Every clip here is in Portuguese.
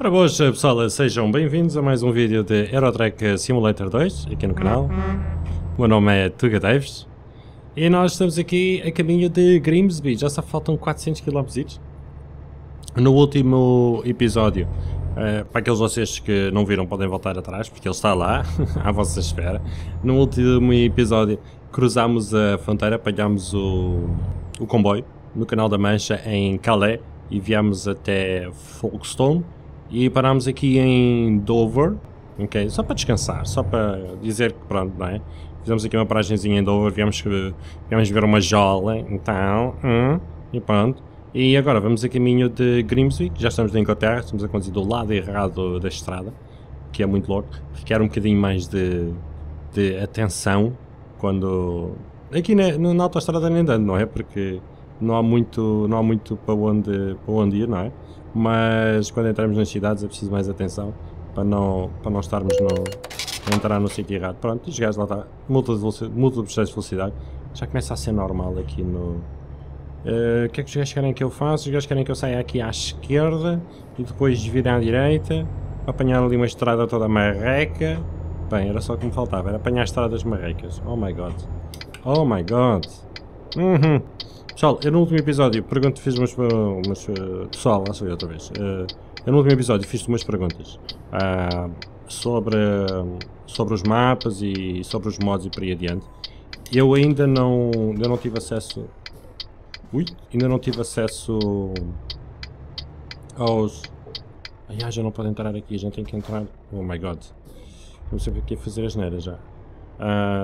Ora boas pessoal, sejam bem-vindos a mais um vídeo de Euro Truck Simulator 2 aqui no canal. O meu nome é Tuga Daves e nós estamos aqui a caminho de Grimsby, já só faltam 400 km. No último episódio, para aqueles de vocês que não viram podem voltar atrás porque ele está lá, à vossa espera. No último episódio cruzámos a fronteira, apanhámos o comboio no Canal da Mancha em Calais e viemos até Folkestone. E parámos aqui em Dover, ok? Só para descansar, só para dizer que pronto, não é? Fizemos aqui uma paragenzinha em Dover, viemos ver uma jola, então, e pronto. E agora vamos a caminho de Grimsby, já estamos na Inglaterra, estamos a conduzir do lado errado da estrada, que é muito louco, requer um bocadinho mais de atenção quando... Aqui na autoestrada nem andando, não é? Porque não há muito para onde ir, não é? Mas quando entramos nas cidades é preciso mais atenção para não estarmos a entrar no sítio errado. Pronto, os gajos lá está, multa de velocidade, já começa a ser normal aqui no... o que é que os gajos querem que eu faça? Os gajos querem que eu saia aqui à esquerda e depois vire à direita, apanhar ali uma estrada toda marreca. Bem, era só o que me faltava, era apanhar estradas marrecas. Oh my god, oh my god. Pessoal, eu no último episódio fiz umas pessoal, lá sou eu outra vez. Eu no último episódio fiz umas perguntas sobre os mapas e sobre os mods e por aí adiante. Eu ainda não tive acesso. Ui, ainda não tive acesso aos... Ai, já não pode entrar aqui, já tem que entrar. Oh my god. Não sei porque fazer as neiras já.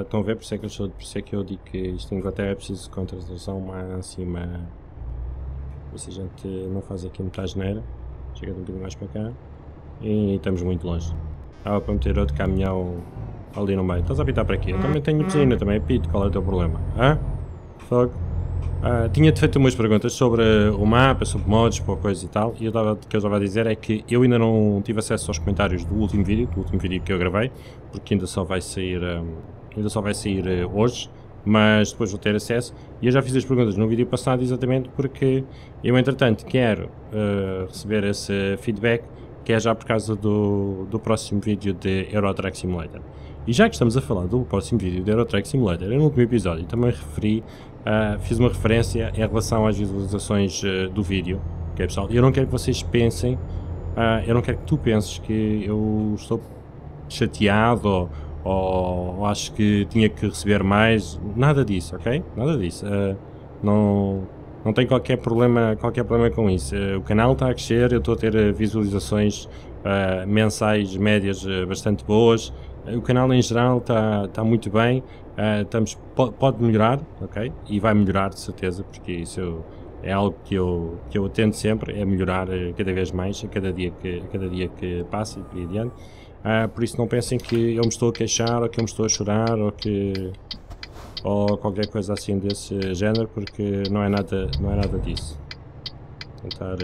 Estão a ver, por isso é que eu digo que isto em Inglaterra é preciso de contratação máxima. Por isso a gente não faz aqui muita asneira. Chega um bocadinho mais para cá. E estamos muito longe. Estava para meter outro caminhão ali no meio. Estás a apitar para quê? Eu também tenho piscina, também apito. Qual é o teu problema? Hã? Fogo. Tinha-te feito umas perguntas sobre o mapa, sobre mods, pouca coisa e tal. E o que eu estava a dizer é que eu ainda não tive acesso aos comentários do último vídeo que eu gravei, porque ainda só vai sair hoje, mas depois vou ter acesso. E eu já fiz as perguntas no vídeo passado exatamente porque eu entretanto quero receber esse feedback, que é já por causa do próximo vídeo de Euro Truck Simulator. E já que estamos a falar do próximo vídeo de Euro Truck Simulator, eu no último episódio também fiz uma referência em relação às visualizações do vídeo, ok pessoal? Eu não quero que vocês pensem, eu não quero que tu penses que eu estou chateado ou acho que tinha que receber mais, nada disso, ok? Nada disso, não tenho qualquer problema com isso. O canal está a crescer, eu estou a ter visualizações mensais, médias bastante boas. O canal em geral está muito bem, pode melhorar, ok? E vai melhorar de certeza, porque isso é algo que eu atendo sempre, é melhorar cada vez mais, a cada dia que passa e por aí adiante. Por isso não pensem que eu me estou a queixar, ou que eu me estou a chorar, ou qualquer coisa assim desse género, porque não é nada disso. Vou tentar...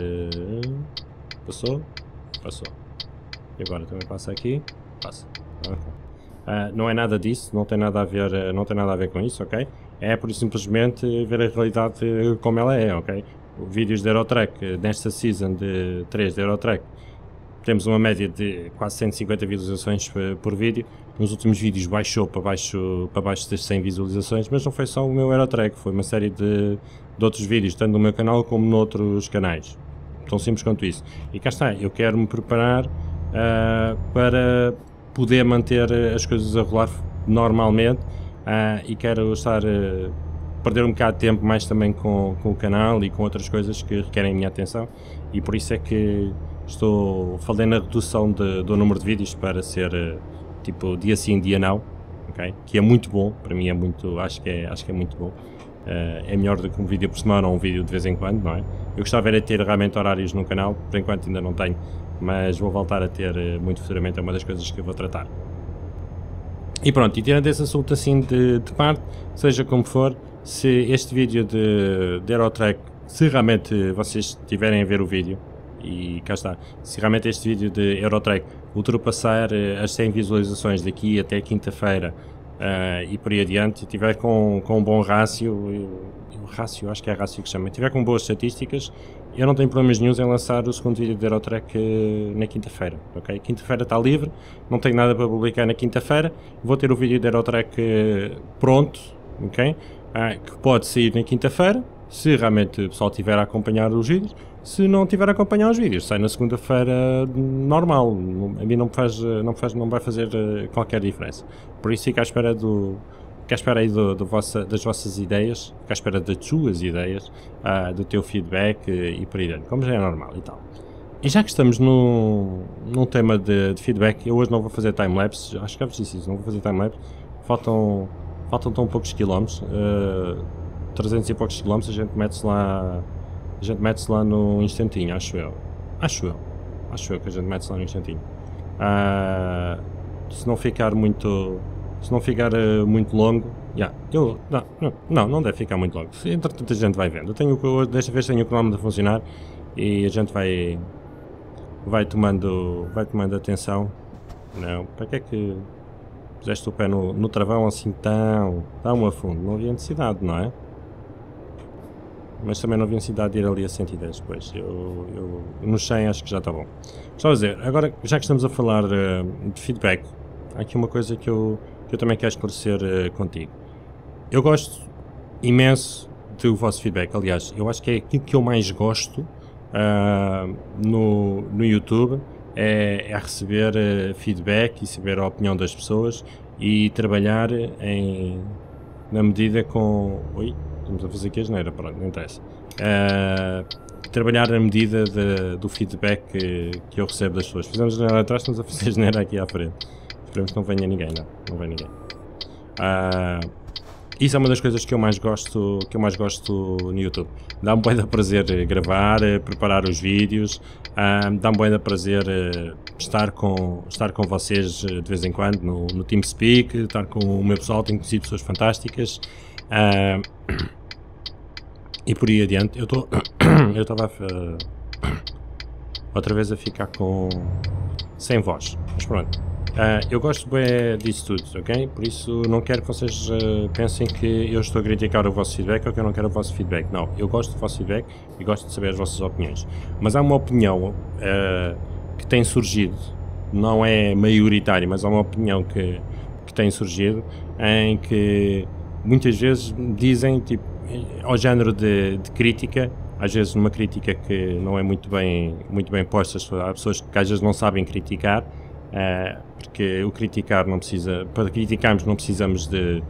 Passou? Passou. E agora também passa aqui? Passa. Okay. Não é nada disso, não tem nada a ver com isso, ok? É por simplesmente ver a realidade como ela é, ok? Vídeos de Euro Truck, nesta season de 3 de Euro Truck, temos uma média de quase 150 visualizações por vídeo. Nos últimos vídeos baixou para baixo das 100 visualizações, mas não foi só o meu Euro Truck, foi uma série de outros vídeos, tanto no meu canal como noutros canais. Tão simples quanto isso. E cá está, eu quero me preparar para poder manter as coisas a rolar normalmente, e quero estar perder um bocado de tempo mais também com o canal e com outras coisas que requerem a minha atenção, e por isso é que falei na redução do número de vídeos para ser tipo dia sim, dia não, okay? Que é muito bom, para mim é muito, acho que é muito bom. É melhor do que um vídeo por semana ou um vídeo de vez em quando, não é? Eu gostava era de ter realmente horários no canal, por enquanto ainda não tenho, mas vou voltar a ter muito futuramente, é uma das coisas que eu vou tratar. E pronto, e tirando esse assunto assim de parte, seja como for, se este vídeo de Euro Truck, se realmente vocês tiverem a ver o vídeo, e cá está, se realmente este vídeo de Euro Truck ultrapassar as 100 visualizações daqui até quinta-feira, e por aí adiante, tiver com um bom rácio, acho que é rácio que chama, tiver com boas estatísticas, eu não tenho problemas nenhum em lançar o segundo vídeo de Euro Truck na quinta-feira, ok? Quinta-feira está livre, não tenho nada para publicar na quinta-feira, vou ter o vídeo de Euro Truck pronto, ok? Que pode sair na quinta-feira, se realmente o pessoal estiver a acompanhar os vídeos. Se não tiver a acompanhar os vídeos, sai na segunda-feira normal, a mim não vai fazer qualquer diferença. Por isso fico à espera, das vossas ideias, fico à espera das suas ideias, do teu feedback e por aí dentro, como já é normal e tal. E já que estamos num tema de feedback, eu hoje não vou fazer timelapse, acho que já vos disse isso, não vou fazer timelapse, faltam tão poucos quilómetros, 300 e poucos quilómetros, a gente mete-se lá... num instantinho, acho eu que a gente mete-se lá num instantinho. Se não ficar muito, longo, não deve ficar muito longo, entretanto a gente vai vendo. Eu tenho, desta vez tenho o cronómetro a funcionar e a gente vai tomando atenção. Não, para que é que puseste o pé no travão assim tão a fundo? Não havia necessidade, não é? Mas também não havia necessidade de ir ali a 110 depois, nos 100 acho que já está bom. Só dizer, agora já que estamos a falar de feedback, há aqui uma coisa que eu também quero esclarecer contigo. Eu gosto imenso do vosso feedback, aliás, eu acho que é aquilo que eu mais gosto no YouTube, é receber feedback e saber a opinião das pessoas e trabalhar na medida com... Oi? Estamos a fazer aqui a geneira, pronto, não interessa. Trabalhar na medida do feedback que eu recebo das pessoas. Fizemos a geneira atrás, estamos a fazer a geneira aqui à frente. Esperemos que não venha ninguém, não vem ninguém. Isso é uma das coisas que eu mais gosto no YouTube. Dá-me bué de prazer gravar, preparar os vídeos, dá-me bué de prazer estar com vocês de vez em quando no TeamSpeak, estar com o meu pessoal, tenho conhecido pessoas fantásticas. E por aí adiante, eu estava outra vez a ficar sem voz, mas pronto, eu gosto bem disso tudo, ok? Por isso não quero que vocês pensem que eu estou a criticar o vosso feedback ou que eu não quero o vosso feedback, não, eu gosto do vosso feedback e gosto de saber as vossas opiniões, mas há uma opinião que tem surgido, não é maioritária, mas há uma opinião que tem surgido em que muitas vezes dizem, tipo, ao género de crítica, às vezes uma crítica que não é muito bem posta, há pessoas que às vezes não sabem criticar, porque o criticar não precisa, para criticarmos não precisamos de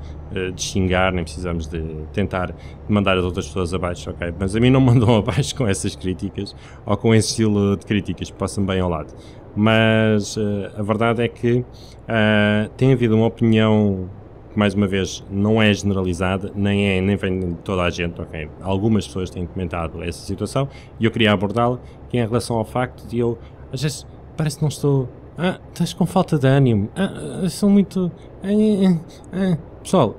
xingar, nem precisamos de tentar mandar as outras pessoas abaixo, ok? Mas a mim não me mandam abaixo com essas críticas, ou com esse estilo de críticas, passam bem ao lado. Mas a verdade é que tem havido uma opinião que, mais uma vez, não é generalizada, nem vem de toda a gente, ok? Algumas pessoas têm comentado essa situação e eu queria abordá-la, que é em relação ao facto de eu, às vezes, parece que não estou... estás com falta de ânimo, são muito... Pessoal,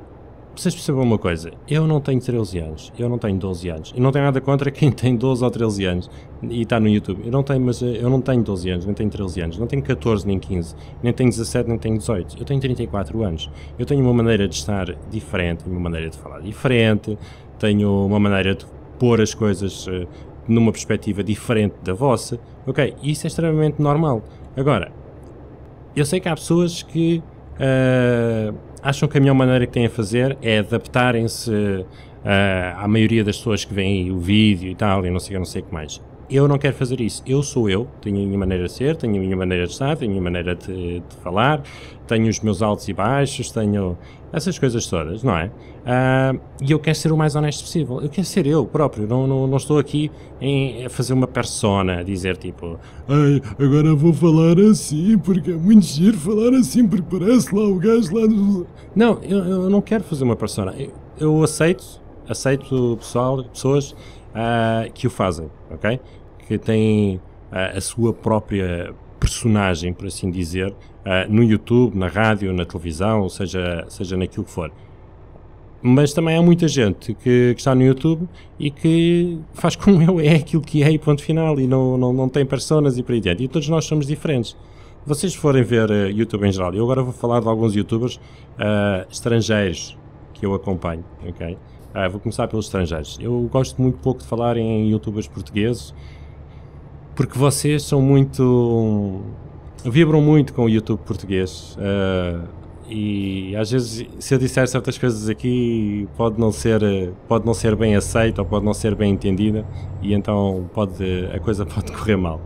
vocês percebam uma coisa, eu não tenho 13 anos, eu não tenho 12 anos, e não tenho nada contra quem tem 12 ou 13 anos e está no YouTube, eu não tenho 12 anos, nem tenho 13 anos, não tenho 14 nem 15, nem tenho 17, nem tenho 18, eu tenho 34 anos, eu tenho uma maneira de estar diferente, uma maneira de falar diferente, tenho uma maneira de pôr as coisas numa perspectiva diferente da vossa, ok, isso é extremamente normal. Agora, eu sei que há pessoas que acham que a melhor maneira que têm a fazer é adaptarem-se à maioria das pessoas que veem o vídeo e tal, e não sei o que mais. Eu não quero fazer isso, eu sou eu, tenho a minha maneira de ser, tenho a minha maneira de estar, tenho a minha maneira de falar, tenho os meus altos e baixos, tenho essas coisas todas, não é? E eu quero ser o mais honesto possível, eu quero ser eu próprio, não estou aqui a fazer uma persona, a dizer tipo, ai, agora vou falar assim, porque é muito giro falar assim, porque parece lá o gajo lá... Do... Não, eu não quero fazer uma persona, eu aceito pessoas que o fazem, ok? Que têm a sua própria personagem, por assim dizer, no YouTube, na rádio, na televisão, seja naquilo que for. Mas também há muita gente que está no YouTube e que faz como eu, é aquilo que é e ponto final, e não tem personas e por aí adiante. E todos nós somos diferentes. vocês forem ver YouTube em geral, eu agora vou falar de alguns youtubers estrangeiros que eu acompanho, ok? Vou começar pelos estrangeiros. Eu gosto muito pouco de falar em youtubers portugueses, porque vocês são muito... vibram muito com o YouTube português, e às vezes se eu disser certas coisas aqui pode não ser bem aceita ou pode não ser bem entendida, e então a coisa pode correr mal.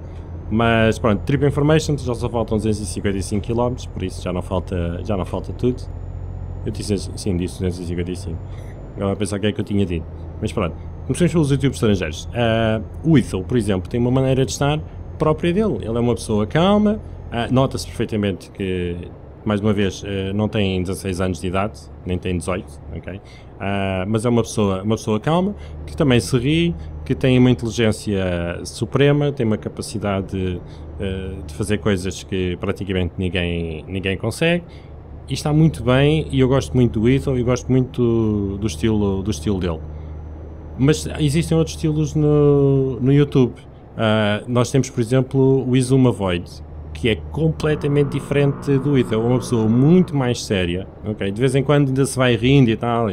Mas pronto, Trip Information, já só faltam 255 km, por isso já não falta tudo. Eu disse, sim, disse 255, agora a pensar o que é que eu tinha dito, mas pronto, começamos pelos youtubers estrangeiros. O Ethel, por exemplo, tem uma maneira de estar própria dele, ele é uma pessoa calma, nota-se perfeitamente que, mais uma vez, não tem 16 anos de idade, nem tem 18, ok? Mas é uma pessoa calma, que também se ri, que tem uma inteligência suprema, tem uma capacidade de fazer coisas que praticamente ninguém consegue, e está muito bem, e eu gosto muito do Ethel, e gosto muito do estilo dele. Mas existem outros estilos no YouTube. Nós temos, por exemplo, o Isuma Void, que é completamente diferente do Ethel, é uma pessoa muito mais séria, okay? De vez em quando ainda se vai rindo e tal,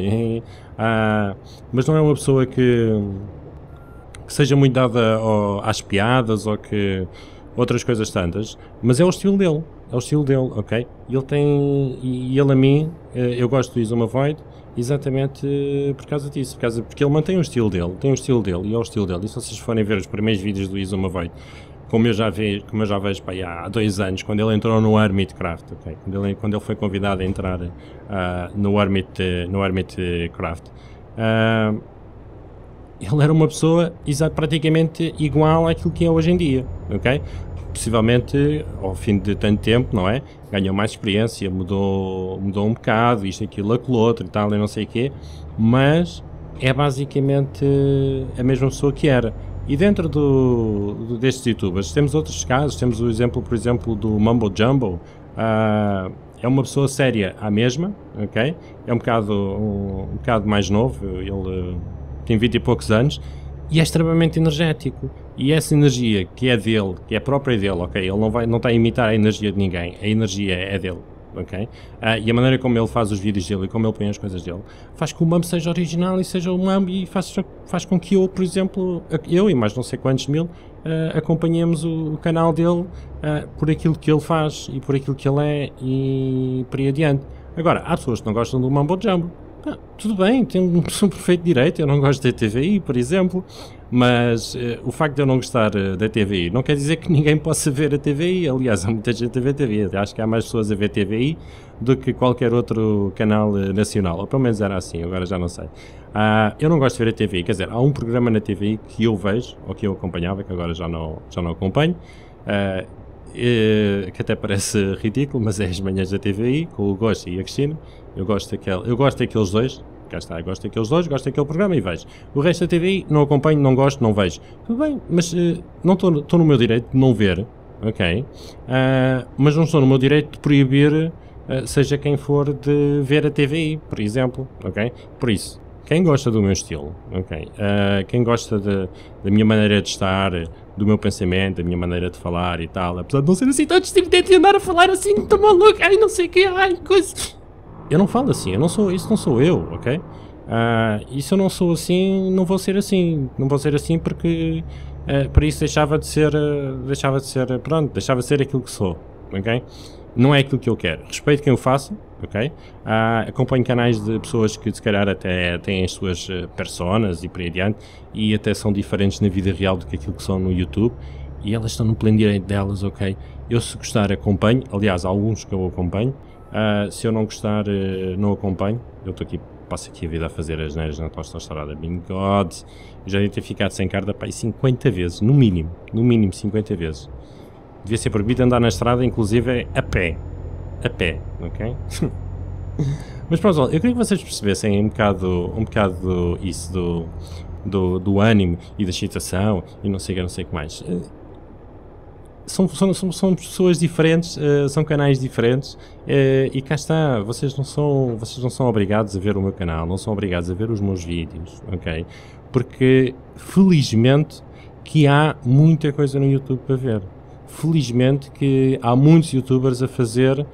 mas não é uma pessoa que seja muito dada às piadas ou que outras coisas tantas, mas é o estilo dele, ok? E ele a mim, eu gosto do Isuma Void exatamente por causa disso, porque ele mantém o estilo dele, e é o estilo dele. E se vocês forem ver os primeiros vídeos do Isuma Void, como eu já vejo pá, há 2 anos, quando ele entrou no Hermitcraft, okay? Quando ele foi convidado a entrar no Hermitcraft, ele era uma pessoa praticamente igual àquilo que é hoje em dia, ok? Possivelmente, ao fim de tanto tempo, não é? Ganhou mais experiência, mudou um bocado, isto, aquilo, aquilo outro e tal, e não sei o quê, mas é basicamente a mesma pessoa que era. E dentro destes youtubers temos outros casos, temos o exemplo, por exemplo, do Mumbo Jumbo. É uma pessoa séria à mesma, ok? É um bocado mais novo, ele tem 20 e poucos anos, e é extremamente energético. E essa energia que é dele, que é própria dele, ok? Ele não está a imitar a energia de ninguém, a energia é dele, ok? E a maneira como ele faz os vídeos dele e como ele põe as coisas dele, faz com que o Mumbo seja original e seja o Mumbo, e faz com que eu, por exemplo, eu e mais não sei quantos mil, acompanhemos o canal dele por aquilo que ele faz e por aquilo que ele é e por aí adiante. Agora, há pessoas que não gostam do Mumbo Jumbo. Tudo bem, tem um perfeito direito, eu não gosto da TVI, por exemplo, mas o facto de eu não gostar da TVI não quer dizer que ninguém possa ver a TVI. Aliás, há muita gente a ver TVI, acho que há mais pessoas a ver TVI do que qualquer outro canal nacional, ou pelo menos era assim, agora já não sei. Eu não gosto de ver a TVI, quer dizer, há um programa na TVI que eu vejo, ou que eu acompanhava, que agora já não acompanho, que até parece ridículo, mas é As Manhãs da TVI, com o Goshi e a Cristina. Eu gosto daqueles dois, cá está, eu gosto daqueles dois, gosto daquele programa e vejo. O resto da TVI não acompanho, não gosto, não vejo. Tudo bem, mas não estou no meu direito de não ver, ok? Mas não estou no meu direito de proibir, seja quem for, de ver a TVI, por exemplo, ok? Por isso, quem gosta do meu estilo, ok? Quem gosta da minha maneira de estar, do meu pensamento, da minha maneira de falar e tal, apesar de não ser assim, todos tive de andar a falar assim, estou maluco, ai não sei o que, ai coisa... Eu não falo assim, isso não sou eu, ok? E se eu não sou assim, não vou ser assim porque para isso deixava de ser, pronto, deixava de ser aquilo que sou, ok? Não é aquilo que eu quero, respeito quem o faça, ok? Acompanho canais de pessoas que se calhar até têm as suas personas e por aí adiante, e até são diferentes na vida real do que aquilo que são no YouTube, e elas estão no pleno direito delas, ok? Eu, se gostar, acompanho, aliás, há alguns que eu acompanho. Se eu não gostar, não acompanho. Eu estou aqui, passo aqui a vida a fazer as neiras na tosta estourada. Meu God! Eu já devia ter ficado sem carta para aí 50 vezes, no mínimo 50 vezes. Devia ser proibido andar na estrada, inclusive a pé, ok? Mas pronto, eu queria que vocês percebessem um bocado isso do ânimo e da excitação e não sei o que mais. São pessoas diferentes, são canais diferentes, e cá está, vocês não são obrigados a ver o meu canal, não são obrigados a ver os meus vídeos, ok? Porque felizmente que há muita coisa no YouTube para ver, felizmente que há muitos youtubers a fazer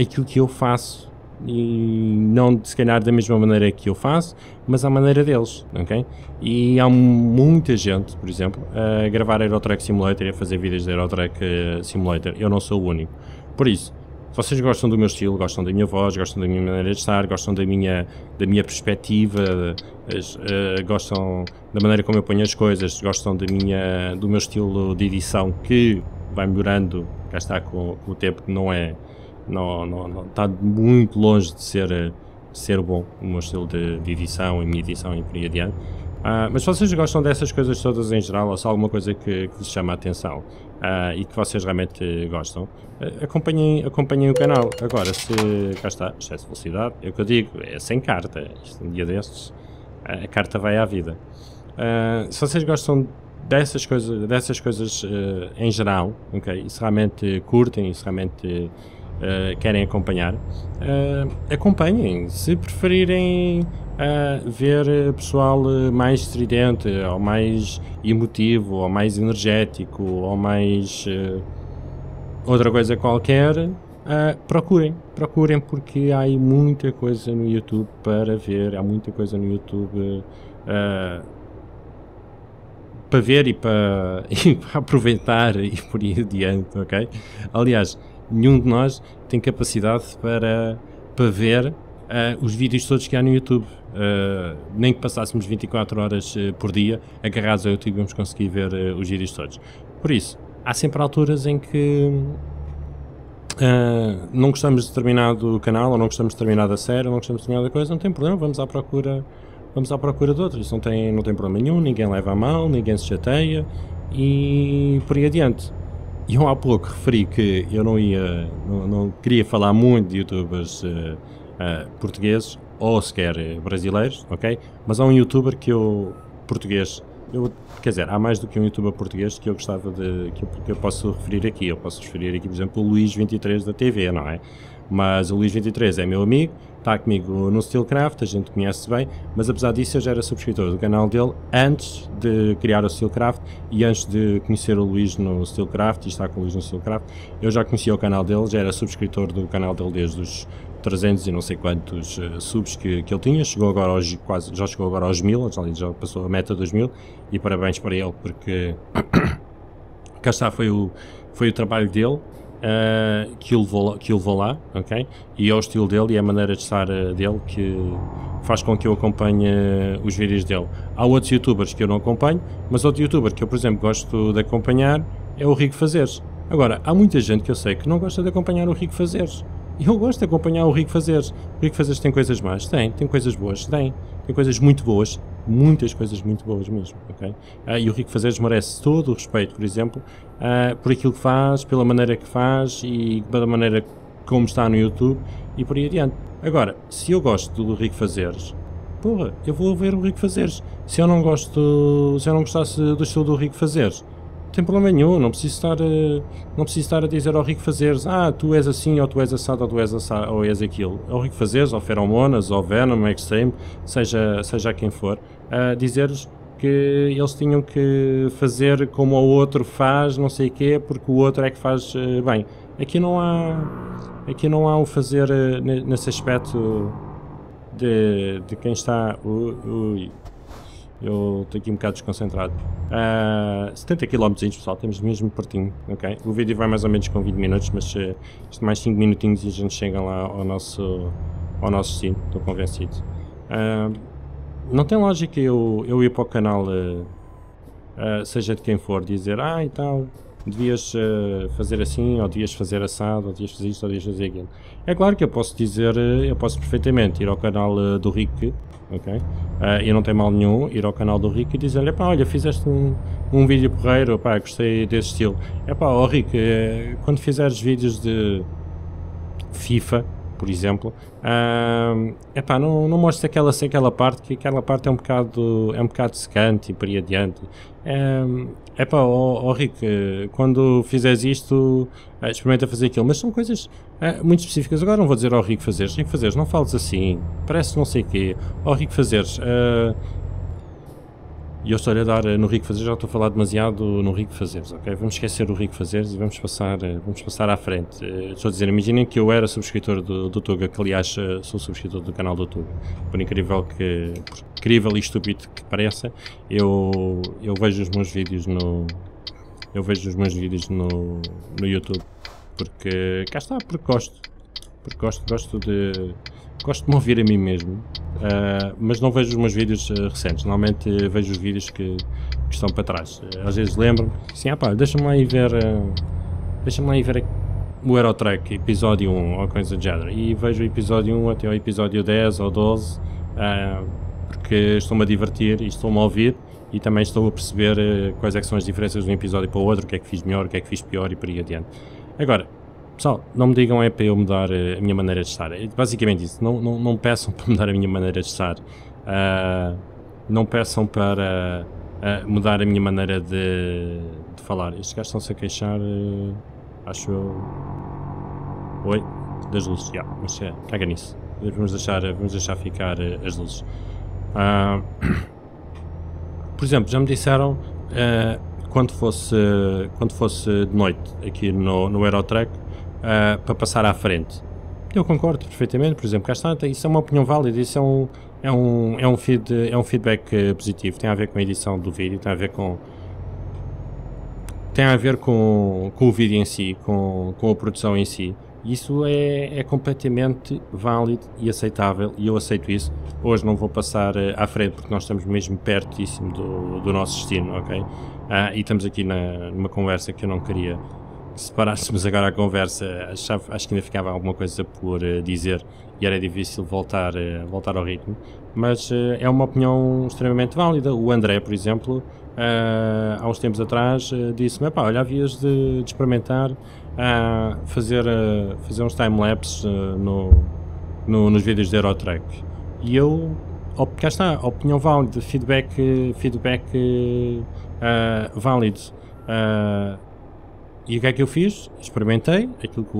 aquilo que eu faço, e não se calhar da mesma maneira que eu faço, mas à maneira deles, ok? E há muita gente, por exemplo, a gravar Euro Truck Simulator e a fazer vídeos de Euro Truck Simulator. Eu não sou o único. Por isso, se vocês gostam do meu estilo, gostam da minha voz, gostam da minha maneira de estar, gostam da minha perspectiva, gostam da maneira como eu ponho as coisas, gostam do meu estilo de edição, que vai melhorando, cá está, com o tempo, que não está muito longe de ser bom o meu estilo de edição, e minha edição e por aí adiante. Mas se vocês gostam dessas coisas todas em geral, ou se há alguma coisa que vos chama a atenção e que vocês realmente gostam, acompanhem o canal. Agora, se cá está, excesso de velocidade, é o que eu digo, é sem carta. Isto, um dia destes, a carta vai à vida. Se vocês gostam dessas coisas em geral, okay, e se realmente curtem, e se realmente querem acompanhar, acompanhem. Se preferirem ver pessoal mais estridente, ou mais emotivo, ou mais energético, ou mais outra coisa qualquer, procurem, porque há aí muita coisa no YouTube para ver, há muita coisa no YouTube para ver e para aproveitar e por aí adiante, ok? Aliás, nenhum de nós tem capacidade para ver os vídeos todos que há no YouTube. Nem que passássemos 24 horas por dia agarrados ao YouTube, vamos conseguir ver os vídeos todos. Por isso, há sempre alturas em que não gostamos de determinado canal, ou não gostamos de determinada série, ou não gostamos de determinada coisa. Não tem problema, vamos à procura de outros. Isso não tem problema nenhum, ninguém leva a mal, ninguém se chateia e por aí adiante. Eu há pouco referi que eu não queria falar muito de youtubers portugueses, ou sequer brasileiros, ok? Mas há um youtuber que eu, português, quer dizer, há mais do que um youtuber português que eu gostava de, que eu posso referir aqui. Eu posso referir aqui, por exemplo, o Luís 23 da TV, não é? Mas o Luís 23 é meu amigo, está comigo no Steelcraft, a gente conhece-se bem, mas apesar disso eu já era subscritor do canal dele antes de criar o Steelcraft e antes de conhecer o Luís no Steelcraft e estar com o Luís no Steelcraft. Eu já conhecia o canal dele, já era subscritor do canal dele desde os 300 e não sei quantos subs que ele tinha. Chegou agora aos, quase, já chegou agora aos 1000, já passou a meta dos 1000, e parabéns para ele, porque cá está, foi o trabalho dele que o levou lá, ok? E é o estilo dele e a maneira de estar dele que faz com que eu acompanhe os vídeos dele. Há outros youtubers que eu não acompanho, mas outro youtuber que eu, por exemplo, gosto de acompanhar é o Rico Fazeres. Agora, há muita gente que eu sei que não gosta de acompanhar o Rico Fazeres. Eu gosto de acompanhar o Rico Fazeres. O Rico Fazeres tem coisas más? Tem coisas boas? Tem coisas muito boas, muitas coisas muito boas mesmo, ok? E o Rico Fazeres merece todo o respeito, por exemplo, por aquilo que faz, pela maneira que faz e pela maneira como está no YouTube e por aí adiante. Agora, se eu gosto do Rico Fazeres, porra, eu vou ver o Rico Fazeres. Se eu não gostasse do estilo do Rico Fazeres, não tem problema nenhum, não preciso estar a dizer ao Rico Fazeres, tu és assim, ou tu és assado, ou tu és assado, ou és aquilo. Ao Rico Fazeres, ao Feromonas, ao Venom, ao Extreme, seja quem for, dizer-lhes que eles tinham que fazer como o outro faz, não sei o quê, porque o outro é que faz bem. Aqui não há o fazer nesse aspecto de quem está... Eu estou aqui um bocado desconcentrado. 70 km, pessoal, temos mesmo pertinho, ok? O vídeo vai mais ou menos com 20 minutos, mas mais 5 minutinhos e a gente chega lá ao nosso destino, estou convencido. Não tem lógica eu ir para o canal, seja de quem for, dizer, e tal, devias fazer assim, ou devias fazer assado, ou devias fazer isto, ou devias fazer aquilo. É claro que eu posso dizer, eu posso perfeitamente ir ao canal do Rico, ok? E não tem mal nenhum ir ao canal do Rico e dizer-lhe, olha, fizeste um vídeo porreiro, gostei desse estilo. Ó Rico, quando fizeres vídeos de FIFA, por exemplo, não mostres aquela parte, que aquela parte é um bocado secante e por aí adiante. Ó Rico, quando fizeres isto, experimenta fazer aquilo. Mas são coisas muito específicas. Agora não vou dizer ao Rico Fazeres, não fales assim, parece não sei o quê. Ó Rico Fazeres, E eu estou a dar no Rico Fazeres, já estou a falar demasiado no Rico Fazeres, ok? Vamos esquecer o Rico Fazeres e vamos passar à frente. Estou a dizer, imaginem que eu era subscritor do Tuga, que aliás sou subscritor do canal do Tuga. Por incrível e estúpido que pareça, eu vejo os meus vídeos no YouTube, porque cá está, porque gosto de me ouvir a mim mesmo, mas não vejo os meus vídeos recentes. Normalmente vejo os vídeos que estão para trás. Às vezes lembro-me, assim, ah pá, deixa-me lá ir ver o Euro Truck episódio 1 ou coisa do género, e vejo o episódio 1 até o episódio 10 ou 12, porque estou-me a divertir e estou-me a ouvir, e também estou a perceber quais é que são as diferenças de um episódio para o outro, o que é que fiz melhor, o que é que fiz pior e por aí adiante. Agora, pessoal, não me digam é para eu mudar a minha maneira de estar, é basicamente isso. Não peçam para mudar a minha maneira de estar, não peçam para mudar a minha maneira de falar. Estes gajos estão-se a queixar, acho eu... Oi, das luzes, já, mas é, caga nisso, vamos deixar ficar as luzes. Por exemplo, já me disseram, quando fosse de noite aqui no Euro Truck, para passar à frente. Eu concordo perfeitamente. Por exemplo, cá está, isso é uma opinião válida, isso é um feedback positivo, tem a ver com a edição do vídeo, tem a ver com o vídeo em si, com a produção em si. Isso é completamente válido e aceitável, e eu aceito isso. Hoje não vou passar à frente porque nós estamos mesmo pertíssimo do nosso destino, ok? E estamos aqui numa conversa que eu não queria. Se parássemos agora a conversa, acho que ainda ficava alguma coisa por dizer e era difícil voltar ao ritmo, mas é uma opinião extremamente válida. O André, por exemplo, há uns tempos atrás disse-me, pá, olha, havias de experimentar fazer uns time-lapses nos vídeos de Euro Truck. E eu, cá está, opinião válida, feedback válido. E o que é que eu fiz? Experimentei aquilo que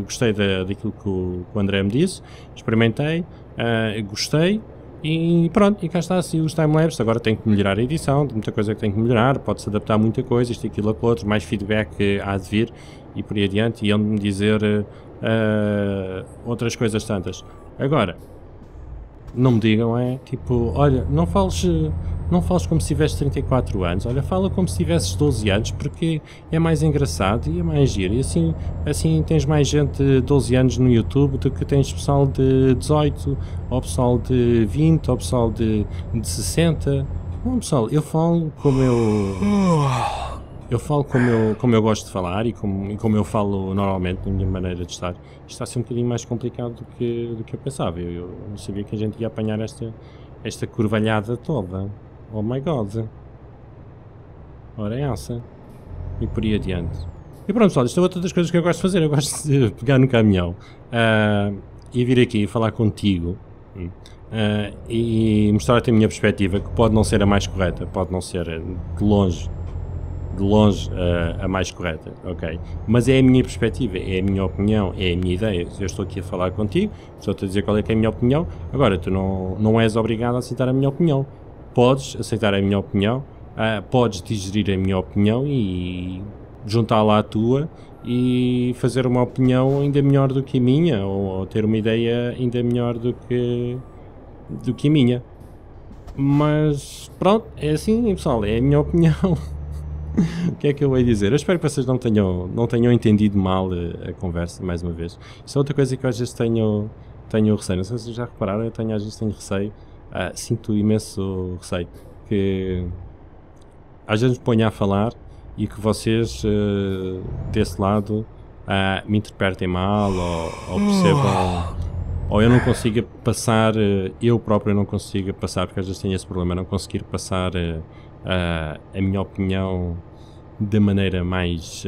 gostei daquilo que o André me disse, experimentei, gostei, e pronto, e cá está assim os timelapses. Agora tenho que melhorar a edição, de muita coisa que tenho que melhorar, pode-se adaptar a muita coisa, isto, aquilo, aquilo outro, mais feedback há de vir e por aí adiante, e ele-me dizer outras coisas tantas. Agora, não me digam, é tipo, olha, não fales como se tivesses 34 anos, olha, fala como se tivesses 12 anos, porque é mais engraçado e é mais giro, e assim tens mais gente de 12 anos no YouTube do que tens pessoal de 18, ou pessoal de 20, ou pessoal de 60, não, pessoal, eu falo como eu gosto de falar e como eu falo normalmente, na minha maneira de estar. Isto está a ser um bocadinho mais complicado do que eu pensava. Eu não sabia que a gente ia apanhar esta curvalhada toda. Oh my god! Ora é essa. E por aí adiante. E pronto, pessoal, isto é outra das coisas que eu gosto de fazer. Eu gosto de pegar no caminhão e vir aqui e falar contigo e mostrar-te a minha perspectiva, que pode não ser a mais correta, pode não ser de longe a mais correta, ok? Mas é a minha perspectiva, é a minha opinião, é a minha ideia. Eu estou aqui a falar contigo, estou-te a dizer qual é que é a minha opinião. Agora, tu não és obrigado a aceitar a minha opinião. Podes aceitar a minha opinião, podes digerir a minha opinião e juntá-la à tua e fazer uma opinião ainda melhor do que a minha, ou ter uma ideia ainda melhor do que a minha. Mas pronto, é assim, pessoal, é a minha opinião. O que é que eu hei dizer? Eu espero que vocês não tenham entendido mal a conversa, mais uma vez. Isso é outra coisa que eu às vezes tenho receio. Não sei se vocês já repararam, eu às vezes tenho receio. Sinto imenso receio. Que às vezes me ponho a falar e que vocês, desse lado, me interpretem mal ou percebam... Ou eu não consiga passar, eu próprio não consiga passar, porque às vezes tenho esse problema, não conseguir passar... a minha opinião da maneira mais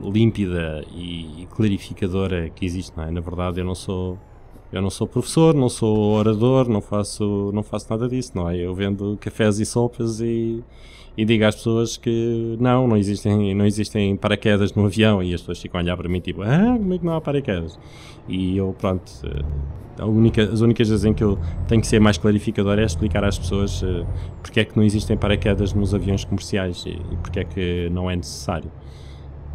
límpida e clarificadora que existe, não é? Na verdade, eu não sou Eu não sou professor, não sou orador, não faço nada disso, não é? Eu vendo cafés e sopas e digo às pessoas que não existem paraquedas no avião, e as pessoas ficam a olhar para mim tipo, ah, como é que não há paraquedas? E eu, pronto, as únicas vezes em que eu tenho que ser mais clarificador é explicar às pessoas porque é que não existem paraquedas nos aviões comerciais e porque é que não é necessário.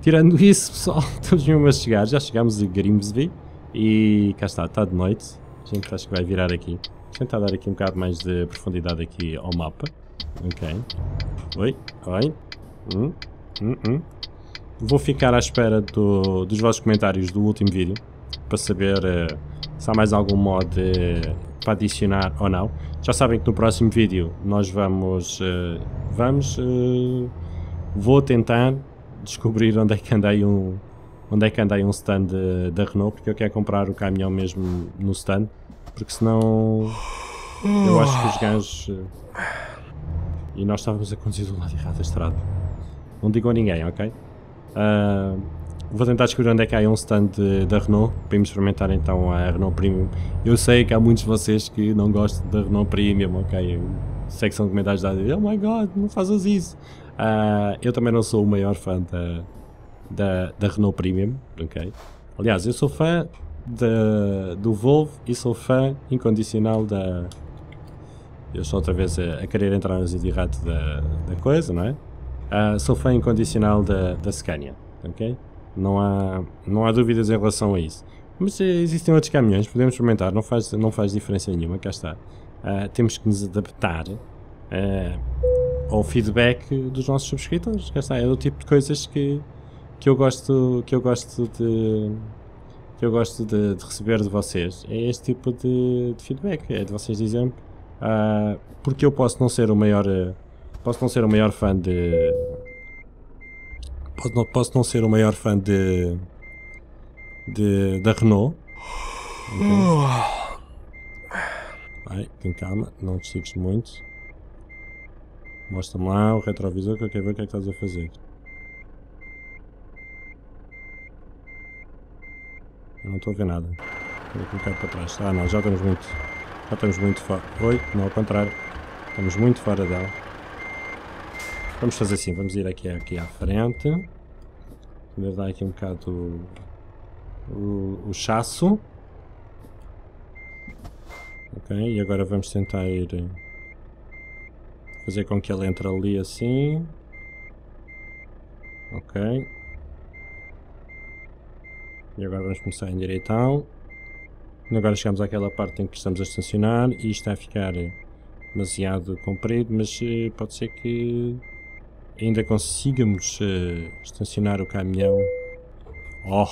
Tirando isso, pessoal, estamos mesmo a chegar, já chegámos a Grimsby. E cá está, está de noite, a gente acho que vai virar aqui, tentar dar aqui um bocado mais de profundidade aqui ao mapa, ok, oi, oi, vou ficar à espera dos vossos comentários do último vídeo, para saber se há mais algum mod para adicionar ou não. Já sabem que no próximo vídeo nós vou tentar descobrir onde é que andei um stand da Renault, porque eu quero comprar o caminhão mesmo no stand, porque senão eu acho que os gajos... E nós estávamos a conduzir do lado errado da estrada. Não digo a ninguém, ok? Vou tentar descobrir onde é que há um stand da Renault, para irmos experimentar então a Renault Premium. Eu sei que há muitos de vocês que não gostam da Renault Premium, ok? Eu sei que são comentários da... Oh my God, não fazes isso! Eu também não sou o maior fã da Renault Premium, ok? Aliás, eu sou fã do Volvo e sou fã incondicional da... Eu estou outra vez a querer entrar no zídio rato da coisa, não é? Sou fã incondicional da Scania, ok? Não há dúvidas em relação a isso. Mas existem outros caminhões, podemos experimentar, não faz diferença nenhuma, cá está. Temos que nos adaptar ao feedback dos nossos subscritores, cá está, é o tipo de coisas que eu gosto de receber de vocês, é este tipo de feedback, é de vocês dizerem porque eu posso não ser o maior fã da Renault, okay. Tem calma, não te sigas muito, mostra-me lá o retrovisor que eu quero ver o que é que estás a fazer. Não estou a ver nada. Vou colocar para trás. Ah não, já estamos muito fora. Oi, não, ao contrário. Estamos muito fora dela. Vamos fazer assim, vamos ir aqui à frente. Primeiro dar aqui um bocado o chasso. Ok, e agora vamos tentar ir... Fazer com que ele entre ali assim. Ok. E agora vamos começar em direitão. E agora chegamos àquela parte em que estamos a estacionar e isto está a ficar demasiado comprido, mas pode ser que ainda consigamos estacionar o caminhão. Oh!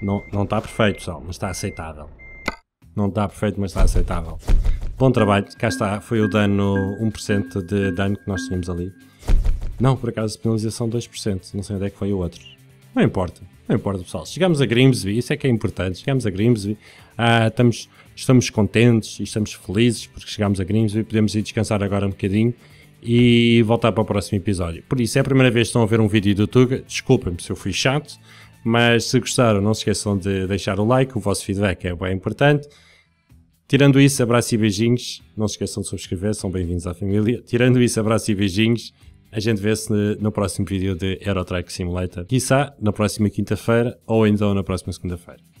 Não está perfeito, pessoal, mas está aceitável. Não está perfeito, mas está aceitável. Bom trabalho, cá está, foi o dano 1% de dano que nós tínhamos ali. Não, por acaso, penalização 2%, não sei onde é que foi o outro. Não importa. Não importa, pessoal, chegamos a Grimsby, isso é que é importante, chegamos a Grimsby, estamos contentes e estamos felizes porque chegamos a Grimsby, podemos ir descansar agora um bocadinho e voltar para o próximo episódio. Por isso, é a primeira vez que estão a ver um vídeo do Tuga, desculpem-me se eu fui chato, mas se gostaram não se esqueçam de deixar o like, o vosso feedback é bem importante. Tirando isso, abraço e beijinhos, não se esqueçam de subscrever, são bem-vindos à família. Tirando isso, abraço e beijinhos. A gente vê-se no próximo vídeo de Euro Truck Simulator. Quiçá na próxima quinta-feira ou então na próxima segunda-feira.